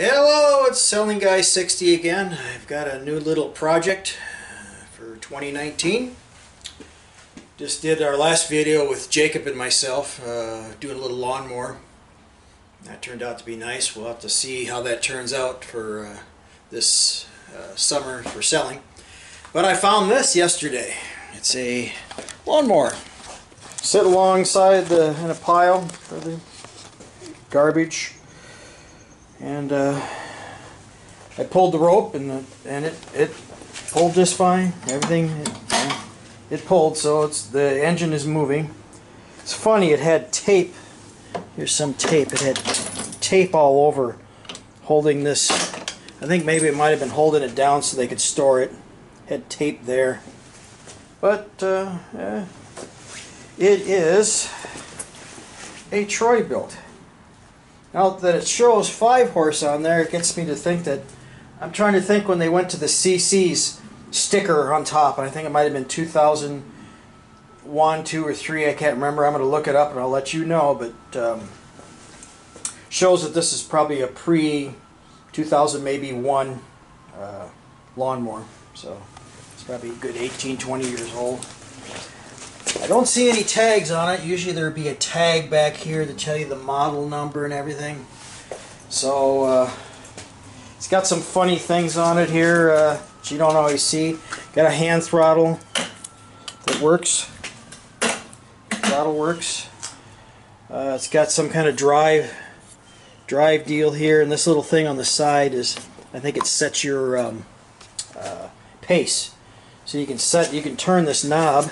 Hello, it's Selling Guy 60 again. I've got a new little project for 2019. Just did our last video with Jacob and myself doing a little lawnmower. That turned out to be nice. We'll have to see how that turns out for this summer for selling. But I found this yesterday. It's a lawnmower. Sit alongside in a pile for the garbage, and I pulled the rope, and it pulled just fine. Everything it pulled, so the engine is moving. It's funny. It had tape. Here's some tape. It had tape all over, holding this. I think maybe it might have been holding it down so they could store it. Had tape there, but it is a Troy-Bilt. Now that it shows 5 horse on there, it gets me to think that I'm trying to think when they went to the CC's sticker on top. I think it might have been 2001, 2, or 3. I can't remember. I'm going to look it up and I'll let you know. But shows that this is probably a pre-2000, maybe 1 lawnmower. So it's probably a good 18, 20 years old. I don't see any tags on it. Usually there would be a tag back here to tell you the model number and everything. So it's got some funny things on it here that you don't always see. Got a hand throttle that works. Throttle works. It's got some kind of drive deal here, and this little thing on the side is, I think it sets your pace. So you can turn this knob.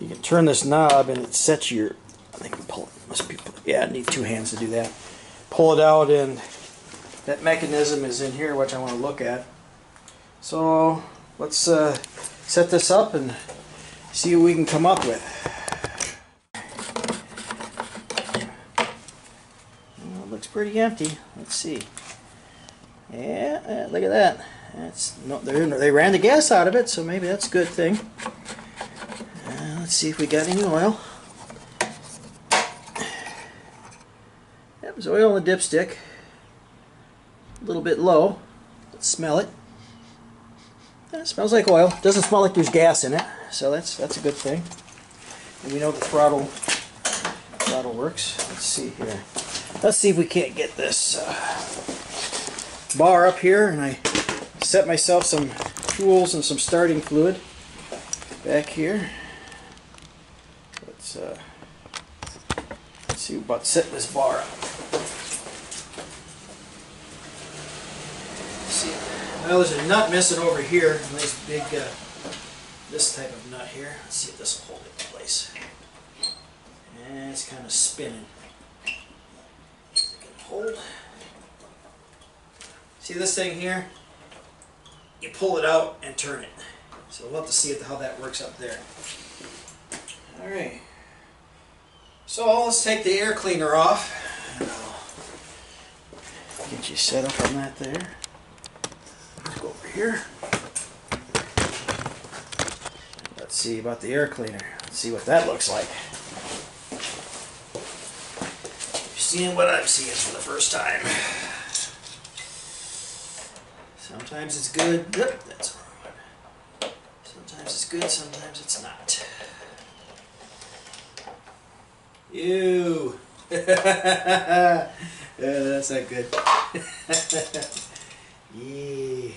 You can turn this knob and it sets your, I think we pull it, must be, yeah, I need 2 hands to do that. Pull it out, and that mechanism is in here, which I want to look at. So let's set this up and see what we can come up with. Well, it looks pretty empty. Let's see. Yeah, look at that. That's no, they ran the gas out of it, so maybe that's a good thing. Let's see if we got any oil. That was oil in the dipstick. A little bit low. Let's smell it. It smells like oil. It doesn't smell like there's gas in it, so that's a good thing. And we know the throttle works. Let's see here. Let's see if we can't get this bar up here. And I set myself some tools and some starting fluid back here. Let's see about setting this bar up. See, well, there's a nut missing over here. Nice big, this type of nut here. Let's see if this will hold it in place. And it's kind of spinning. It can hold. See this thing here? You pull it out and turn it. So we'll have to see how that works up there. All right. So let's take the air cleaner off. Get you set up on that there. Let's go over here. Let's see about the air cleaner. Let's see what that looks like. You're seeing what I'm seeing for the first time. Sometimes it's good. Yep, that's wrong. Sometimes it's good, sometimes it's not. Ew. Yeah, that's not good. Yeah.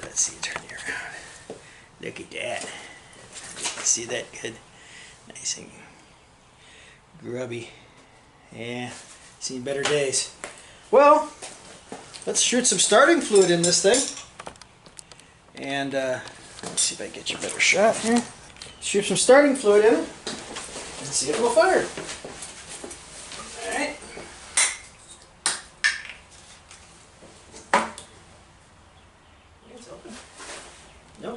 Let's see, turn you around. Look at that. See that good? Nice and grubby. Yeah, seen better days. Well, let's shoot some starting fluid in this thing. And let's see if I can get you a better shot here. Shoot some starting fluid in it and see if it'll fire. Alright. It's open. No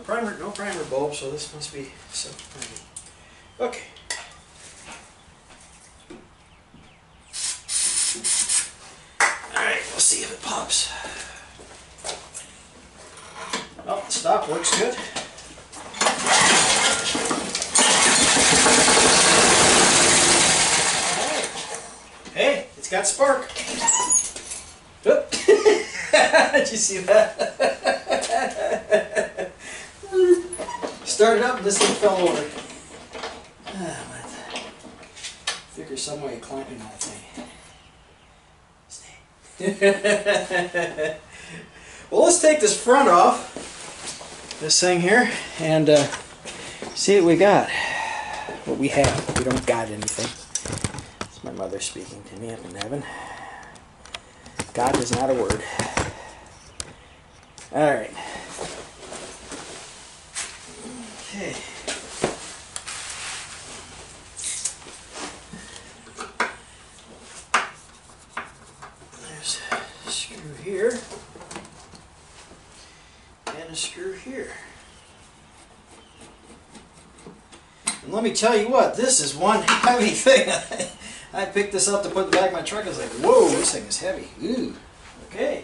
primer bulb, so this must be so pretty. Okay. Alright, we'll see if it pops. Oh, the stop works good. Alright, got spark. Oh. Did you see that? Started up, this thing fell over. Figure some way of clamping that thing. Stay. Well, let's take this front off, this thing here, and see what we got. What we have. We don't got anything. It's my mother speaking to me up in heaven. God is not a word. Alright. Okay. There's a screw here. And a screw here. And let me tell you what, this is one heavy thing. I picked this up to put in the back of my truck. I was like, whoa, this thing is heavy. Ooh. Okay.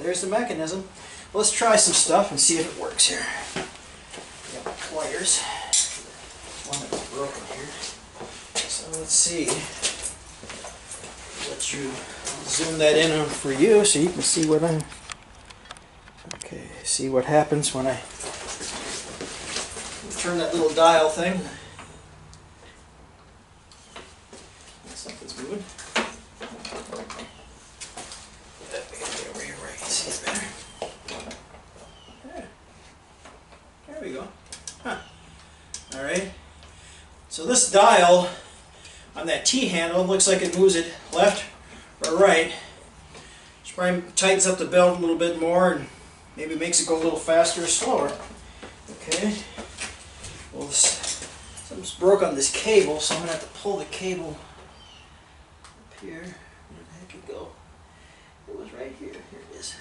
There's the mechanism. Let's try some stuff and see if it works here. We got pliers. One that's broken here. So let's see. Let you zoom that in for you so you can see what I'm. Okay, see what happens when I turn that little dial thing. Something's moving. That we gotta get over here where I can see it better. Yeah. There we go. Huh. Alright. So this dial on that T handle looks like it moves it left or right. Which probably tightens up the belt a little bit more and maybe makes it go a little faster or slower. Okay. Well, something's broke on this cable, so I'm gonna have to pull the cable. Here, where the heck did it go? It was right here. Here it is.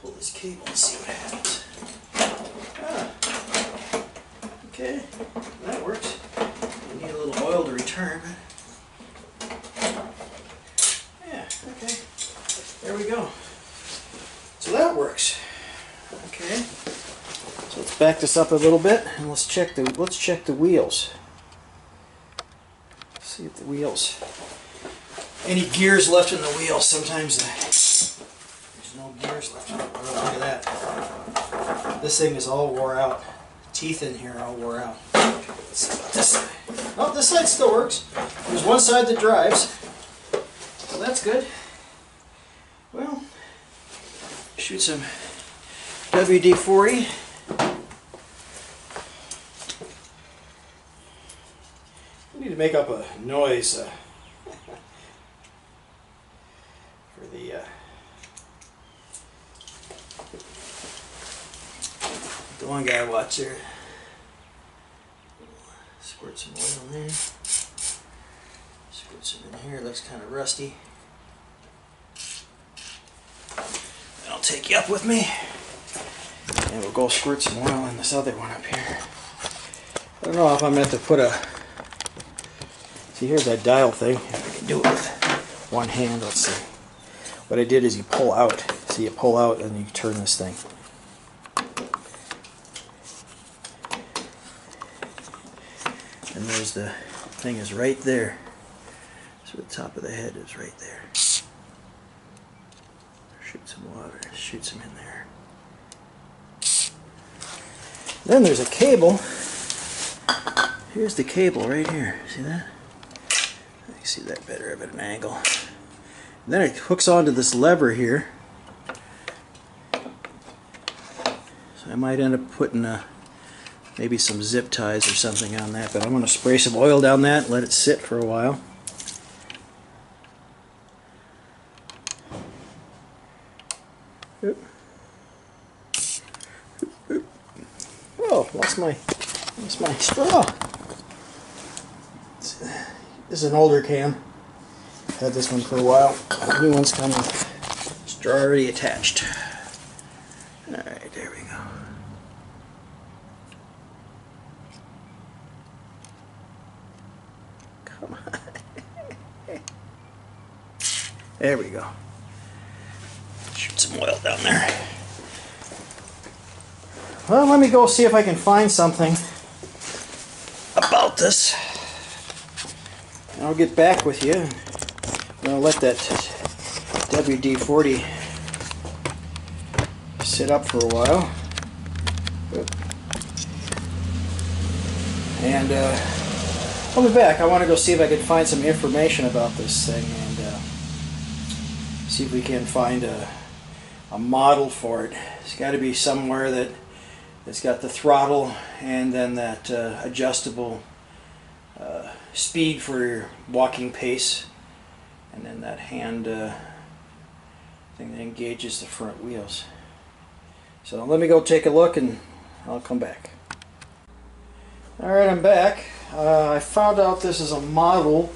Pull this cable and see what happens. Ah, okay, that works. I need a little oil to return. Yeah, okay. There we go. So that works. Okay. So let's back this up a little bit and let's check the wheels. See if the wheels. Any gears left in the wheel, sometimes there's no gears left in the wheel. Look at that. This thing is all wore out. Teeth in here are all wore out. Let's see about this side. Oh, this side still works. There's one side that drives. Well, that's good. Well, shoot some WD-40. I need to make up a noise. For the one guy I watch here. Squirt some oil in there. Squirt some in here. Looks kind of rusty. That'll take you up with me. And we'll go squirt some oil in this other one up here. I don't know if I'm going to have to put a... See, here's that dial thing. If I can do it with one hand, let's see. What I did is you pull out. See, you pull out and you turn this thing. And there's the thing is right there. So the top of the head is right there. Shoot some water. Shoot some in there. Then there's a cable. Here's the cable right here. See that? I can see that better at an angle. And then it hooks onto this lever here, so I might end up putting maybe some zip ties or something on that, but I'm going to spray some oil down that and let it sit for a while. Oop. Oop, oop. Oh, lost my straw. This is an older cam. Had this one for a while. The new one's coming. It's already attached. Alright, there we go. Come on. There we go. Shoot some oil down there. Well, let me go see if I can find something about this. I'll get back with you. I'm going to let that WD-40 sit up for a while. And I'll be back. I want to go see if I can find some information about this thing and see if we can find a model for it. It's got to be somewhere that it's got the throttle and then that adjustable speed for your walking pace, and then that hand thing that engages the front wheels. So let me go take a look and I'll come back. Alright, I'm back. I found out this is a model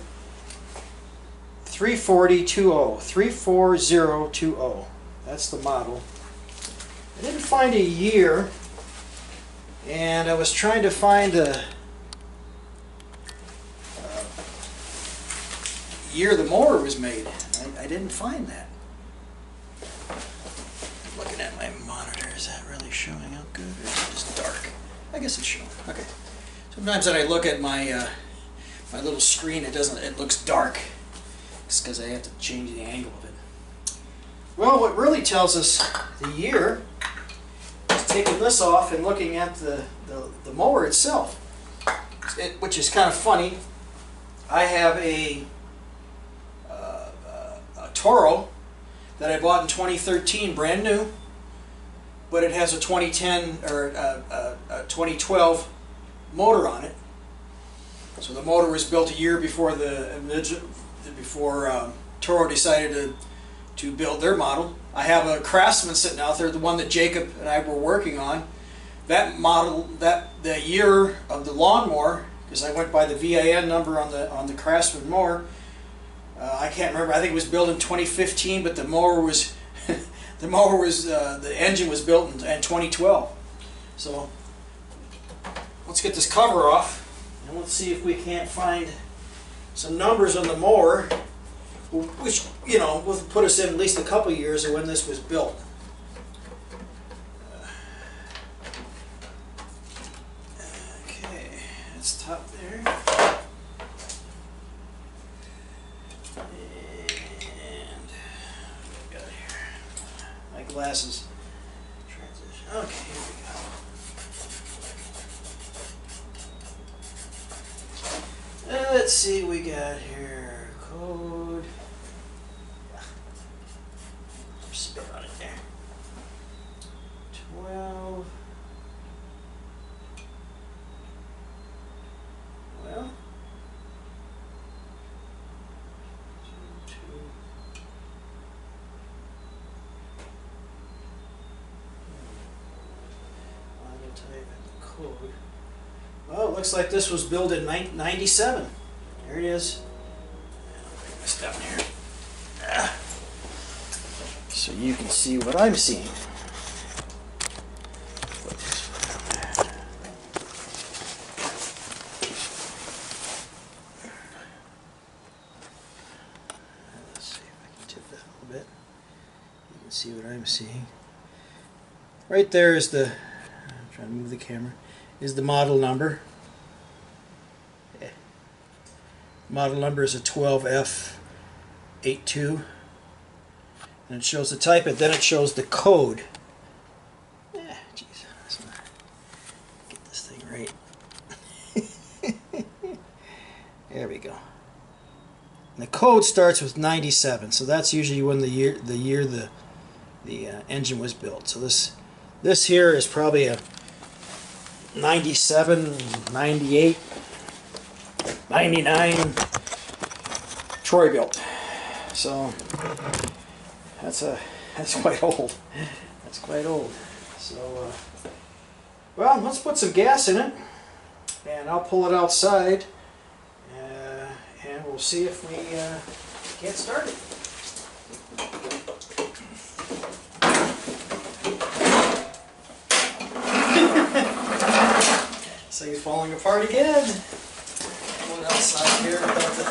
34020. 34020. That's the model. I didn't find a year, and I was trying to find a year the mower was made. I didn't find that. I'm looking at my monitor. Is that really showing up good, or is it just dark? I guess it's showing. Okay. Sometimes when I look at my my little screen, it doesn't. It looks dark. It's because I have to change the angle of it. Well, what really tells us the year is taking this off and looking at the mower itself, which is kind of funny. I have a Toro that I bought in 2013, brand new, but it has a 2010 or a 2012. Motor on it. So the motor was built a year before Toro decided to build their model. I have a Craftsman sitting out there, the one that Jacob and I were working on. That model, the year of the lawnmower, because I went by the VIN number on the Craftsman mower. I can't remember. I think it was built in 2015, but the mower was the engine was built in 2012. So let's get this cover off and let's see if we can't find some numbers on the mower, which, you know, will put us in at least a couple years of when this was built. Okay, that's top there. And what do we got here? My glasses. Transition. Okay, here we go. Let's see, we got here code. Yeah. Spit on it there. 12. Well. 22. I'm gonna type in the code. Well, it looks like this was built in 97. There it is. I'll bring this down here so you can see what I'm seeing. Let's see if I can tip that a little bit. You can see what I'm seeing. Right there is the. I'm trying to move the camera. Is the model number. Model number is a 12F82, and it shows the type, and then it shows the code. Yeah, geez, let's not get this thing right. There we go. And the code starts with 97, so that's usually when the engine was built. So this here is probably a 97, 98. 99 Troy-Bilt. So that's quite old. That's quite old. So well, let's put some gas in it, and I'll pull it outside, and we'll see if we can't start it. So you're falling apart again. Outside here about the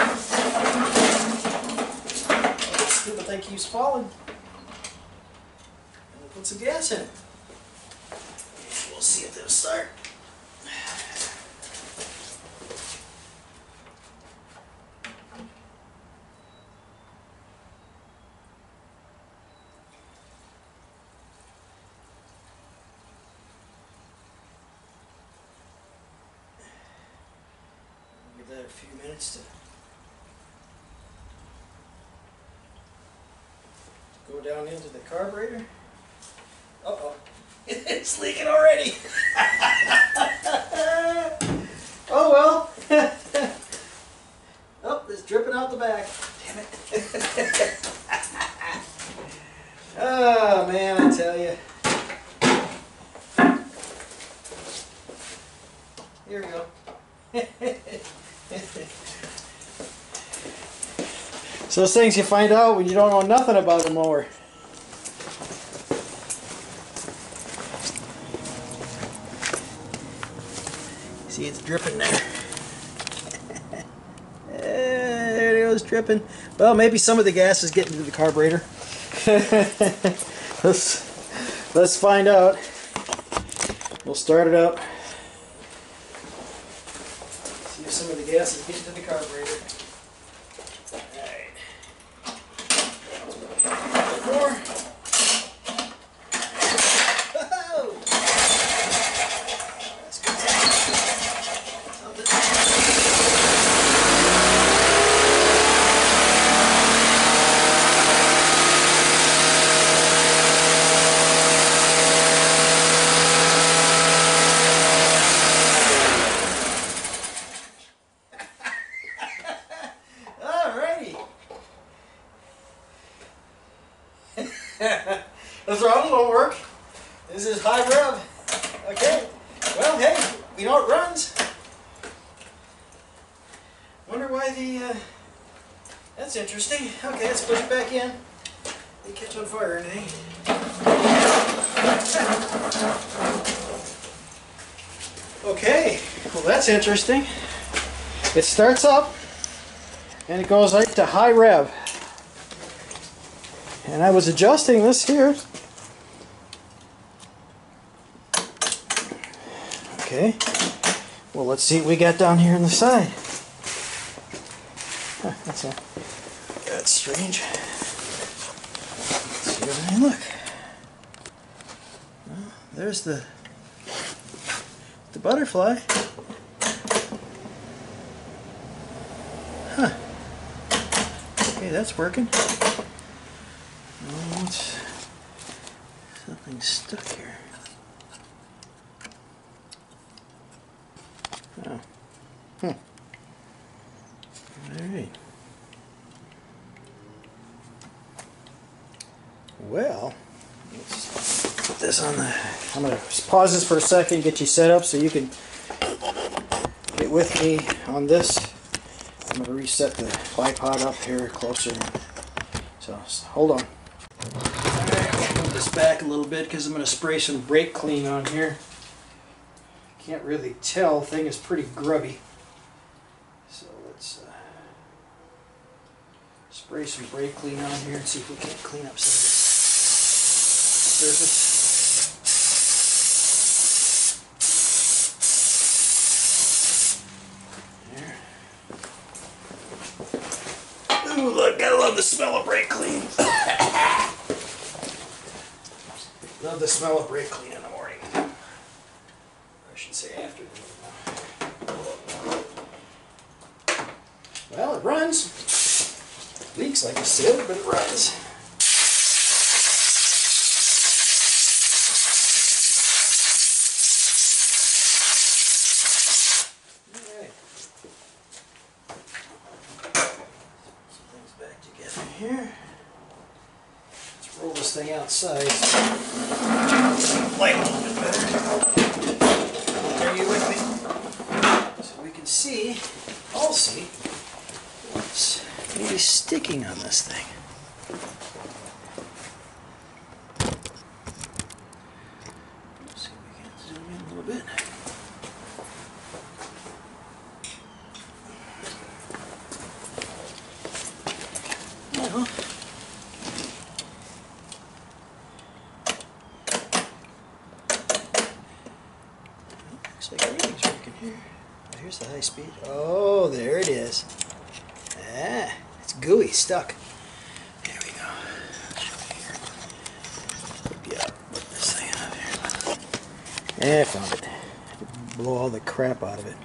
stupid thing keeps falling. And we'll put some gas in. We'll see if they'll start. a few minutes to go down into the carburetor. Uh-oh, it's leaking already. Oh well. Oh, it's dripping out the back. Damn it. Oh man, I tell you. Here we go. It's those things you find out when you don't know nothing about a mower. See, it's dripping there. There it goes, dripping. Well, maybe some of the gas is getting into the carburetor. Let's find out. We'll start it up. Some of the gas is getting to the carburetor. Alright. More. Oh! That's good. The throttle won't work. This is high rev. Okay. Well, hey, we know it runs. Wonder why the... that's interesting. Okay, let's put it back in. Didn't catch on fire or anything. Okay. Well, that's interesting. It starts up, and it goes right to high rev. And I was adjusting this here. Okay. Well, let's see what we got down here on the side. Huh, that's strange. Let's see over here, look. Well, there's the butterfly. Huh. Okay, that's working. Something's stuck here. Oh. Huh. Alright. Well, let's put this on the... I'm going to pause this for a second, get you set up so you can get with me on this. I'm going to reset the bipod up here closer. So hold on. Back a little bit because I'm going to spray some brake clean on here. Can't really tell, thing is pretty grubby. So let's spray some brake clean on here and see if we can't clean up some of this surface. There. Ooh, look, I love the smell of brake clean. Love the smell of brake clean in the morning. Or I should say afternoon. Well, it runs. It leaks like a sieve, but it runs. Thing outside. Light a little bit better. Are you with me? So we can see, all see, what's really sticking on this thing. Let's see if we can zoom in a little bit. Here's the high speed. Oh, there it is. Ah, it's gooey, stuck. There we go. I'll show you here. Yeah, put this thing out here. Yeah, I found it. Blow all the crap out of it.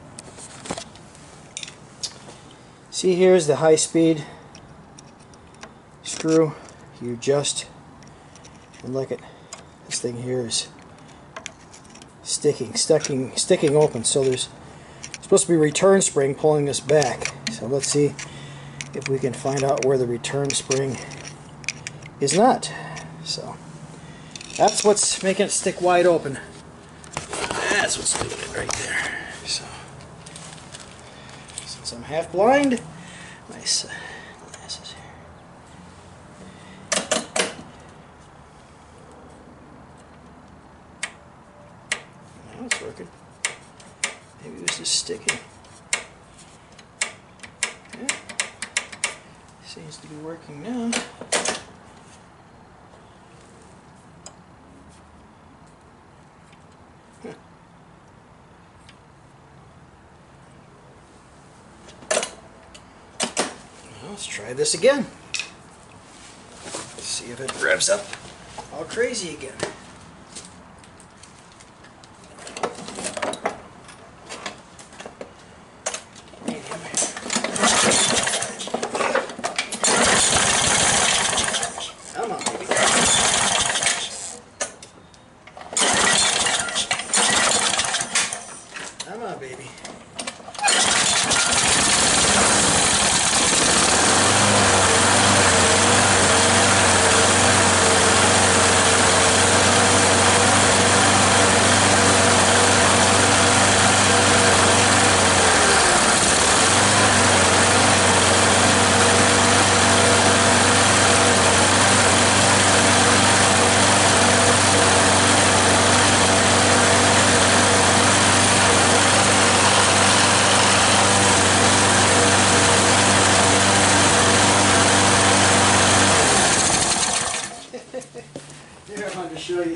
See, here's the high-speed screw. You just, and look at this thing here is sticking open. So there's supposed to be a return spring pulling this back. So let's see if we can find out where the return spring is not. So that's what's making it stick wide open. That's what's doing it right there. So since I'm half blind, nice. Sticking. Yeah. Seems to be working now. Huh. Well, let's try this again. Let's see if it revs up all crazy again.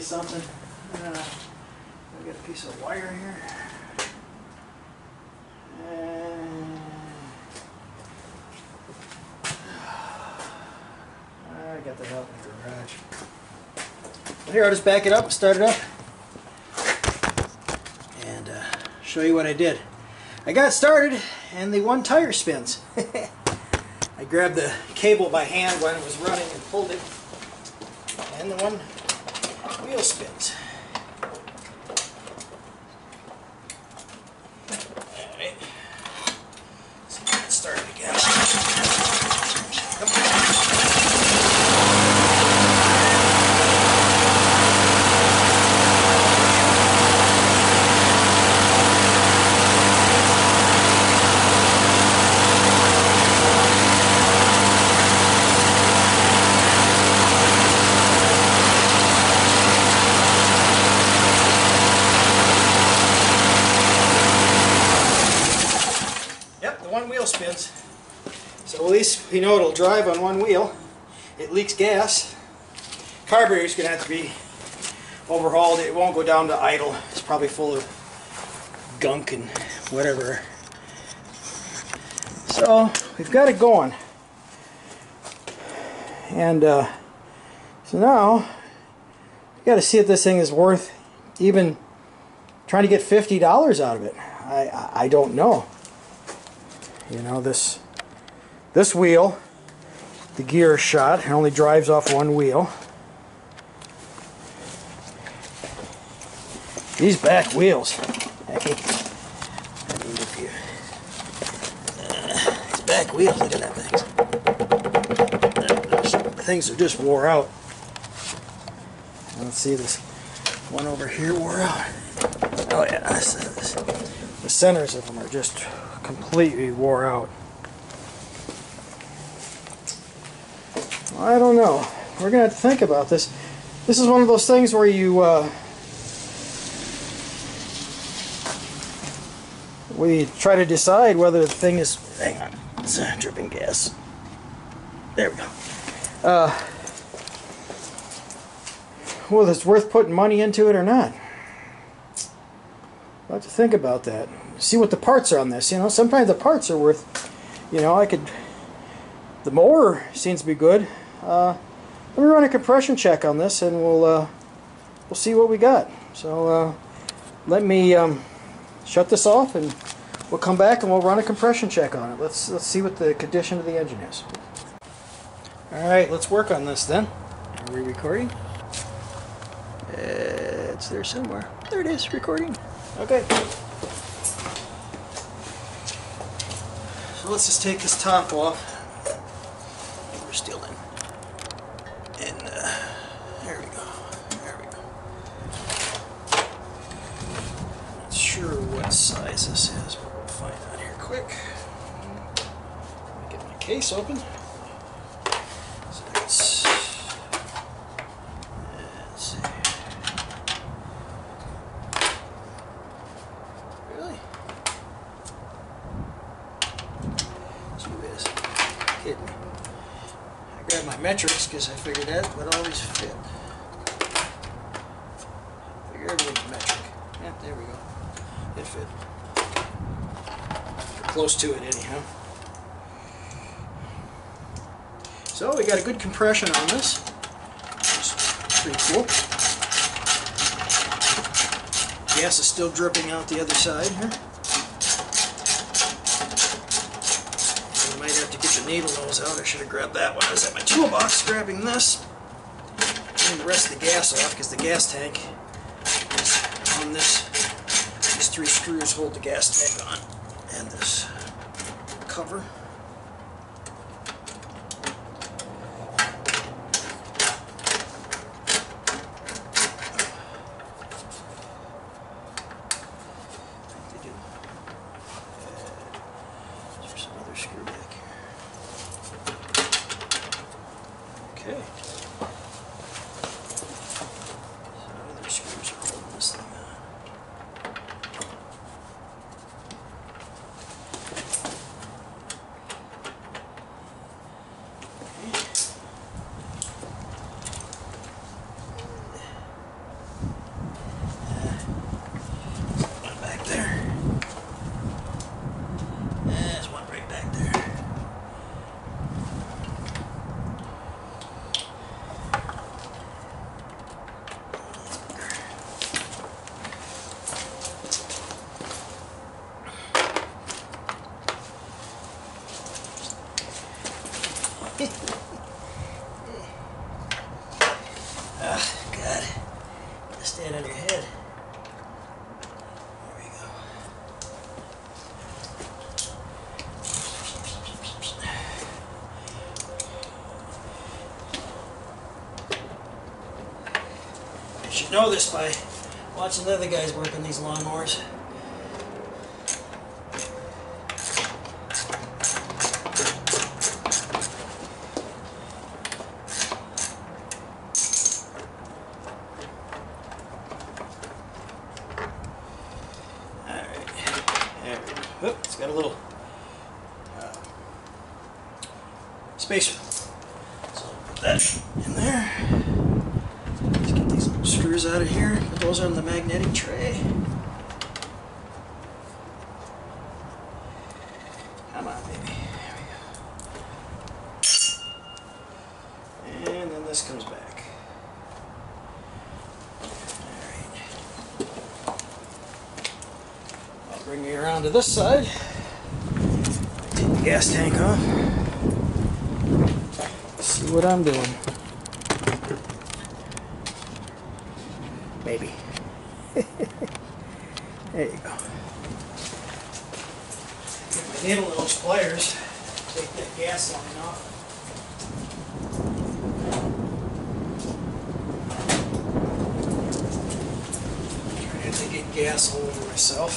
Something. I got a piece of wire here. I got that out in the garage. Well, here, I'll just back it up, start it up, and show you what I did. I got started, and the one tire spins. I grabbed the cable by hand when it was running and pulled it, and the one wheel spins. Alright. Let's get it started again. Spins. So at least we know it'll drive on one wheel. It leaks gas. Carburetor's going to have to be overhauled. It won't go down to idle. It's probably full of gunk and whatever. So we've got it going. And so now you got to see if this thing is worth even trying to get $50 out of it. I don't know. You know, this wheel, the gear is shot, it only drives off one wheel. These back wheels, I need a few. These back wheels, look at that thing. Things are just wore out. Let's see, this one over here wore out. Oh yeah, the centers of them are just completely wore out. Well, I don't know. We're gonna have to think about this. This is one of those things where you we try to decide whether the thing is. Hang on, it's dripping gas. There we go. Whether it's worth putting money into it or not. We'll have to think about that. See what the parts are on this. You know, sometimes the parts are worth, you know, the mower seems to be good. Let me run a compression check on this and we'll see what we got. So let me shut this off and We'll come back and we'll run a compression check on it. Let's see what the condition of the engine is. Alright, let's work on this then. Are we recording? It's there somewhere. There it is, recording. Okay. So let's just take this top off. We're still in. And there we go. There we go. Not sure what size this is, but we'll find out here quick. Get my case open. So let's see. Really? So this kidding me. I grabbed my metrics because I figured that would always fit. Figure everything's metric. Yeah, there we go. It fit. Close to it anyhow. So we got a good compression on this. It's pretty cool. Gas is still dripping out the other side here. I might have to get the needle nose out. I should have grabbed that one. I was at my toolbox grabbing this. Getting the rest of the gas off because the gas tank is on this. These three screws hold the gas tank on. And this cover. You know this by watching the other guys working these lawnmowers. Alright, there we go. Oop, it's got a little spacer. So I'll put that in there. Screws out of here, put those on the magnetic tray. Come on, baby. There we go. And then this comes back. Alright. I'll bring me around to this side. Take the gas tank off. Let's see what I'm doing. Maybe. There you go. Get my needle nose pliers. Take that gas line off. Try not to get gas all over myself.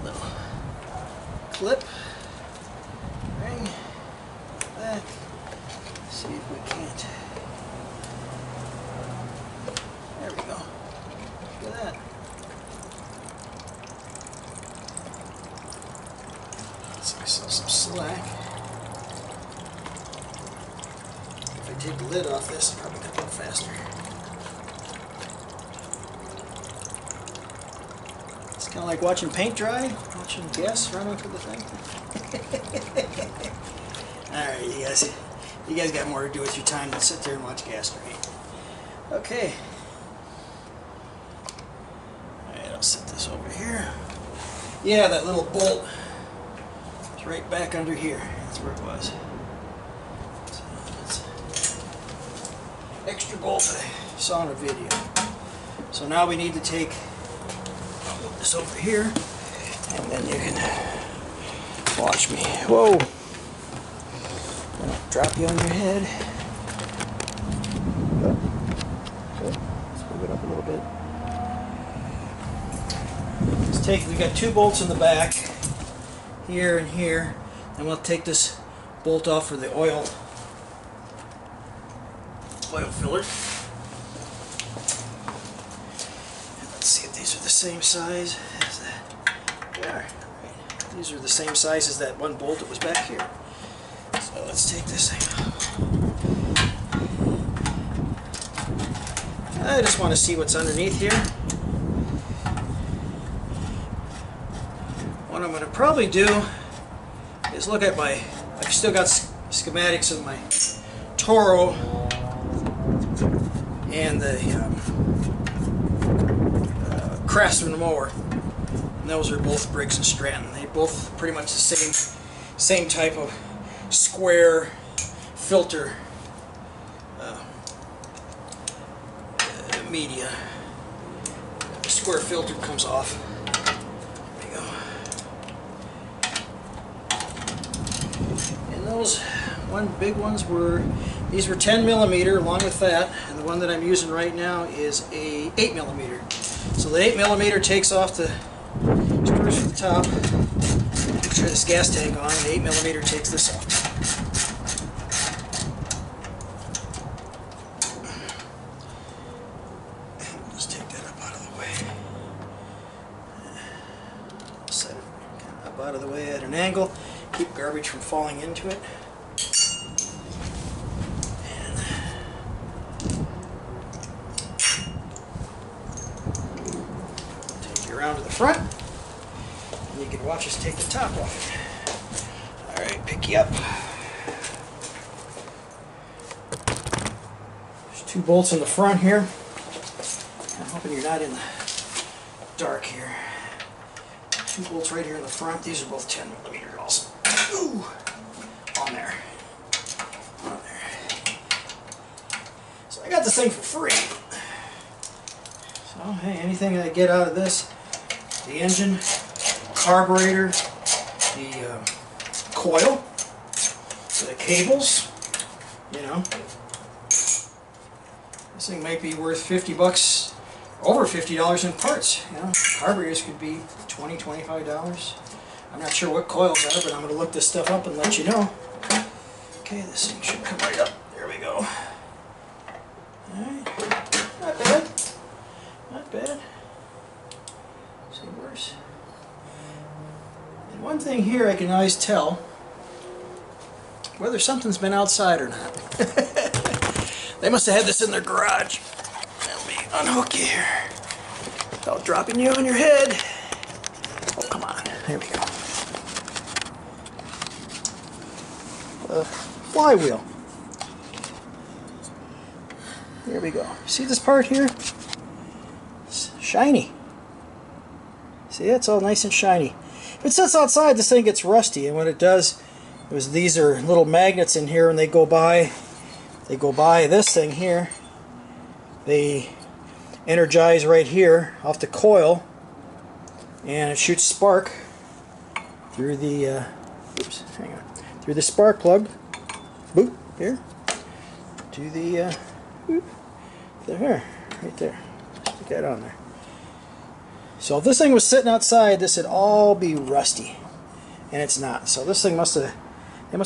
All right. Little clip. Take the lid off this, it'll probably come up faster. It's kind of like watching paint dry, watching gas run over the thing. Alright, you guys got more to do with your time than sit there and watch gas drain. Okay. I'll set this over here. Yeah, that little bolt is right back under here. That's where it was. So that's an extra bolt I saw in a video. So now we need to take, I'll move this over here, and then you can watch me. Whoa! I'll drop you on your head. Okay. Let's move it up a little bit. We've got two bolts in the back, here and here, and we'll take this bolt off for the oil filler. Let's see if these are the same size as that. They are. Right. These are the same size as that one bolt that was back here. So let's take this thing off. I just want to see what's underneath here. What I'm going to probably do is look at my, I've still got schematics of my Toro and the Craftsman mower, and those are both Briggs and Stratton. They both pretty much the same type of square filter media. The square filter comes off. Those these were 10mm along with that, and the one that I'm using right now is a 8mm. So the 8mm takes off the screws for the top. Turn this gas tank on, and the 8mm takes this off. Just take that up out of the way. Set it kind of up out of the way at an angle. Keep garbage from falling into it. And take you around to the front, and you can watch us take the top off. All right, pick you up. There's two bolts in the front here. I'm hoping you're not in the dark here. Two bolts right here in the front. These are both 10mm also. Ooh! On there. On there. So I got this thing for free. So, hey, anything that I get out of this, the engine, carburetor, the coil, the cables, you know. This thing might be worth $50, over $50 in parts, you know. Carburetors could be $20, $25. I'm not sure what coils are, but I'm going to look this stuff up and let you know. Okay, this thing should come right up. There we go. Alright, not bad. Not bad. See, worse. And one thing here I can always tell whether something's been outside or not. They must have had this in their garage. Let me unhook you here without dropping you on your head. Oh, come on. There we go. Flywheel. There we go. See this part here? It's shiny. See, it's all nice and shiny. If it sits outside, this thing gets rusty, and when it does, these are little magnets in here, and they go by this thing here. They energize right here off the coil, and it shoots spark through the oops, hang on, through the spark plug, boop, here to the boop, there, right there. Stick that on there. So if this thing was sitting outside, this would all be rusty, and it's not. So this thing they must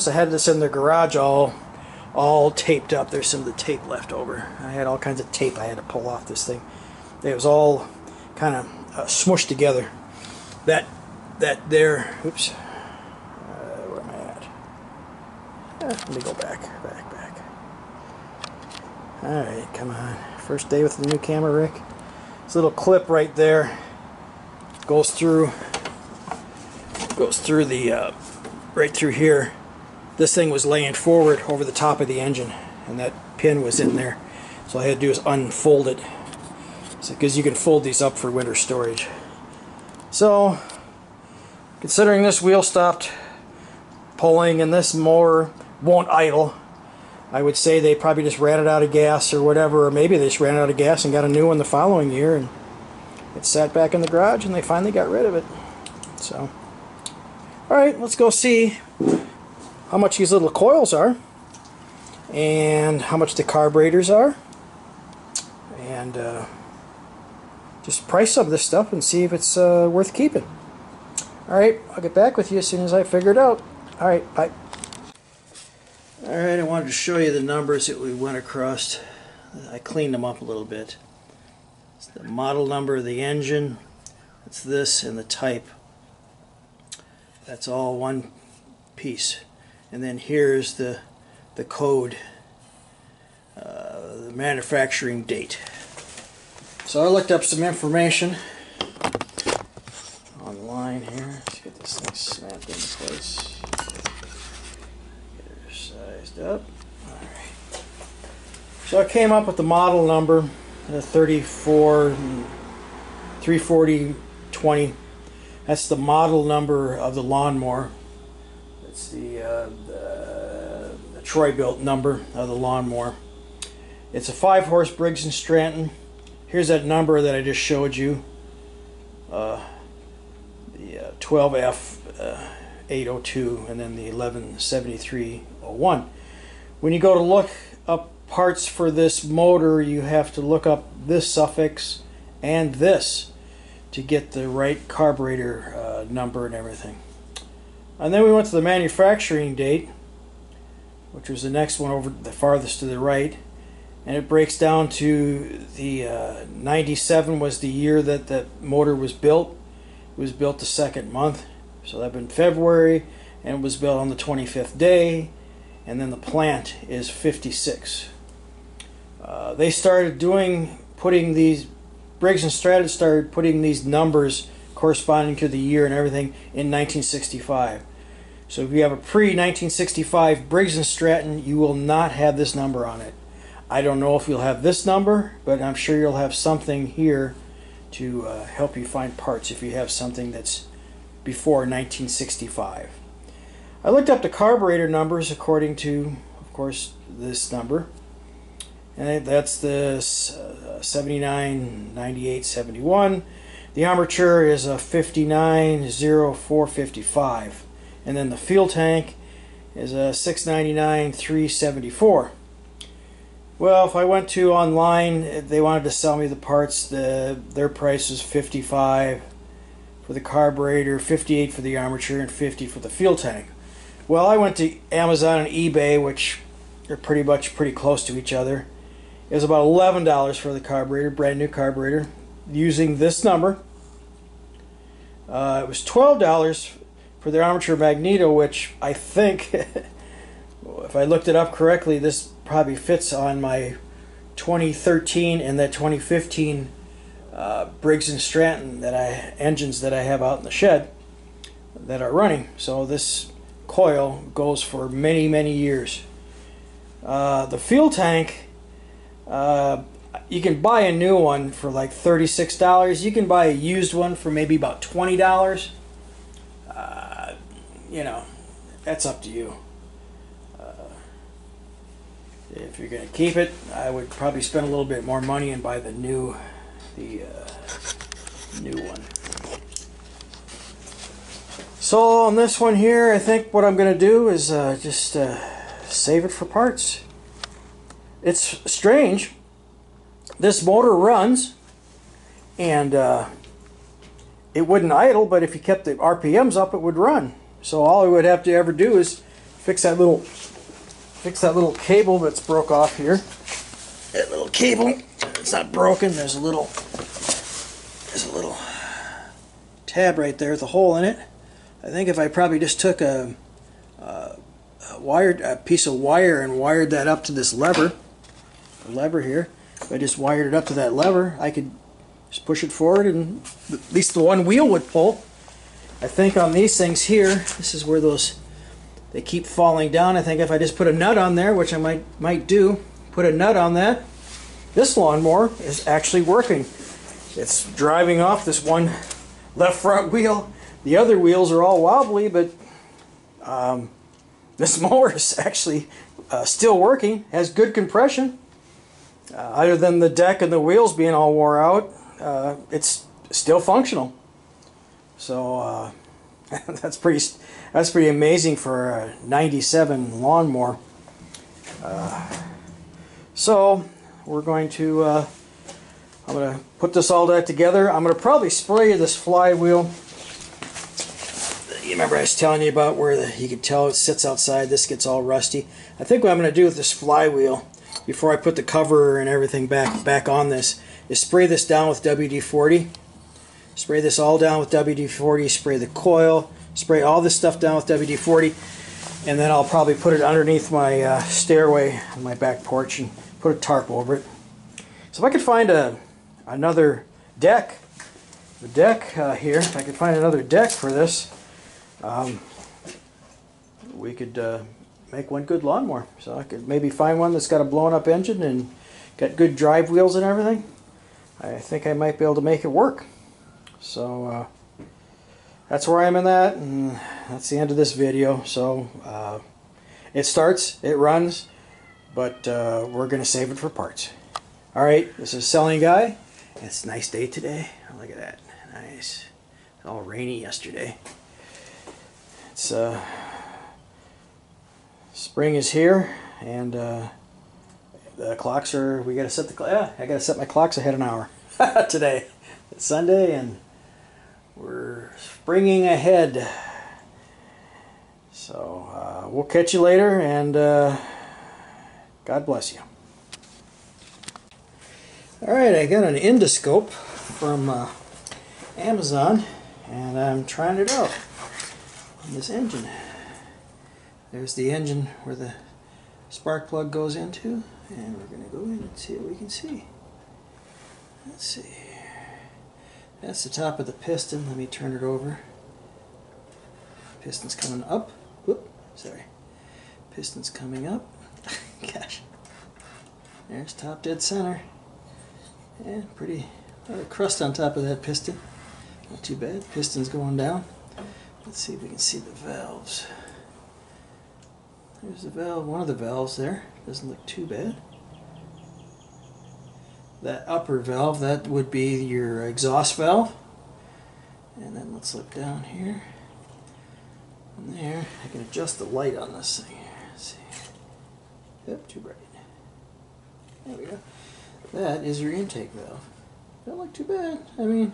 have had this in their garage all taped up. There's some of the tape left over. I had all kinds of tape I had to pull off this thing. It was all kind of smushed together. That there, oops, where am I at? Let me go back. Alright, come on. First day with the new camera, Rick. This little clip right there goes through the, right through here. This thing was laying forward over the top of the engine, and that pin was in there. So all I had to do is unfold it. Because you can fold these up for winter storage. So considering this wheel stopped pulling and this mower won't idle, I would say they probably just ran it out of gas or whatever, or maybe they just ran out of gas and got a new one the following year, and it sat back in the garage and they finally got rid of it. So alright, let's go see how much these little coils are and how much the carburetors are, and just price some of this stuff and see if it's worth keeping. Alright, I'll get back with you as soon as I figure it out. Alright, bye. Alright, I wanted to show you the numbers that we went across. I cleaned them up a little bit. It's the model number of the engine, it's this, and the type. That's all one piece. And then here's the code, the manufacturing date. So I looked up some information online here. Let's get this thing snapped into place. Get her sized up. All right. So I came up with the model number, the 34020. That's the model number of the lawnmower. That's the Troy-Bilt number of the lawnmower. It's a 5-horse Briggs and Stratton. Here's that number that I just showed you, the 12F802, and then the 117301. When you go to look up parts for this motor, you have to look up this suffix and this to get the right carburetor number and everything. And then we went to the manufacturing date, which was the next one over the farthest to the right. And it breaks down to the 97 was the year that that motor was built. It was built the second month, so that'd been February, and it was built on the 25th day. And then the plant is 56. They started putting these, Briggs and Stratton started putting these numbers corresponding to the year and everything in 1965. So if you have a pre-1965 Briggs and Stratton, you will not have this number on it. I don't know if you'll have this number, but I'm sure you'll have something here to help you find parts if you have something that's before 1965. I looked up the carburetor numbers according to, of course, this number, and that's the 79, 98, 71. The armature is a 590455, and then the fuel tank is a 699,374. Well, if I went to online, they wanted to sell me the parts. Their price was $55 for the carburetor, $58 for the armature, and $50 for the fuel tank. Well, I went to Amazon and eBay, which are pretty close to each other. It was about $11 for the carburetor, brand new carburetor, using this number. It was $12 for their armature magneto, which I think, if I looked it up correctly, this probably fits on my 2013 and that 2015 Briggs and Stratton engines that I have out in the shed that are running. So this coil goes for many, many years. The fuel tank, you can buy a new one for like $36. You can buy a used one for maybe about $20. You know, that's up to you. If you're going to keep it, I would probably spend a little bit more money and buy the new one. So on this one here, I think what I'm going to do is just save it for parts. It's strange. This motor runs, and it wouldn't idle, but if you kept the RPMs up, it would run. So all I would have to ever do is fix that little cable that's broke off here. That little cable, it's not broken. There's a little tab right there with a hole in it. I think if I probably just took a piece of wire and wired that up to this lever here. If I just wired it up to that lever, I could just push it forward, and at least the one wheel would pull. I think on these things here, this is where those, they keep falling down. I think if I just put a nut on there, which I might do, put a nut on that, this lawnmower is actually working. It's driving off this one left front wheel. The other wheels are all wobbly, but this mower is actually still working, has good compression. Other than the deck and the wheels being all wore out, it's still functional. So that's pretty amazing for a '97 lawnmower. So we're going to I'm going to put this all that together. I'm going to probably spray this flywheel. You remember I was telling you about where you can tell it sits outside. This gets all rusty. I think what I'm going to do with this flywheel before I put the cover and everything back on this is spray this down with WD-40. Spray this all down with WD-40. Spray the coil. Spray all this stuff down with WD-40, and then I'll probably put it underneath my stairway on my back porch and put a tarp over it. So if I could find another deck, here, if I could find another deck for this, we could make one good lawnmower. So I could maybe find one that's got a blown up engine and got good drive wheels and everything. I think I might be able to make it work. So that's where I am in that, and that's the end of this video. So it starts, it runs, but we're going to save it for parts. All right, this is Selling Guy. It's a nice day today. Oh, look at that. Nice. It's all rainy yesterday. It's spring is here, and the clocks are. We got to set the. Yeah, I got to set my clocks ahead an hour today. It's Sunday, and we're springing ahead. So we'll catch you later, and God bless you. All right, I got an endoscope from Amazon, and I'm trying it out on this engine. There's the engine where the spark plug goes into, and we're going to go in and see what we can see. Let's see. That's the top of the piston. Let me turn it over. Piston's coming up. Whoop, sorry. Piston's coming up. Gosh. There's top dead center. Yeah, pretty crust on top of that piston. Not too bad. Piston's going down. Let's see if we can see the valves. There's the valve, one of the valves there. Doesn't look too bad. That upper valve, that would be your exhaust valve. And then let's look down here. And there, I can adjust the light on this thing here. Let's see. Yep, too bright. There we go. That is your intake valve. Don't look too bad. I mean,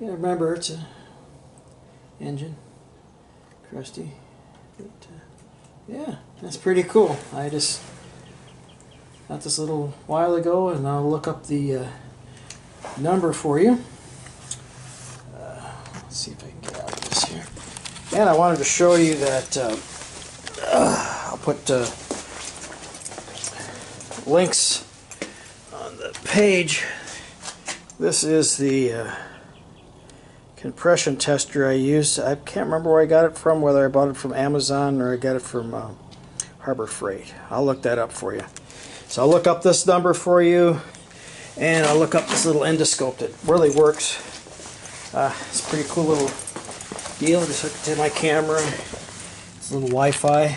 you gotta remember it's an engine, crusty. But, yeah, that's pretty cool. I just got this a little while ago, and I'll look up the number for you. Let's see if I can get out of this here. And I wanted to show you that I'll put links on the page. This is the compression tester I used. I can't remember where I got it from, whether I bought it from Amazon or I got it from Harbor Freight. I'll look that up for you. So I'll look up this number for you, and I'll look up this little endoscope that really works. It's a pretty cool little deal. Just hook it to my camera. It's a little Wi-Fi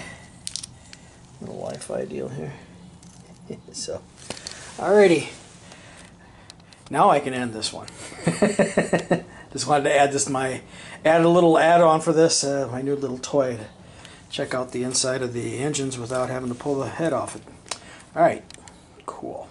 deal here. So. Alrighty, now I can end this one. Just wanted to add this add a little add-on for this, my new little toy to check out the inside of the engines without having to pull the head off it. Alright, cool.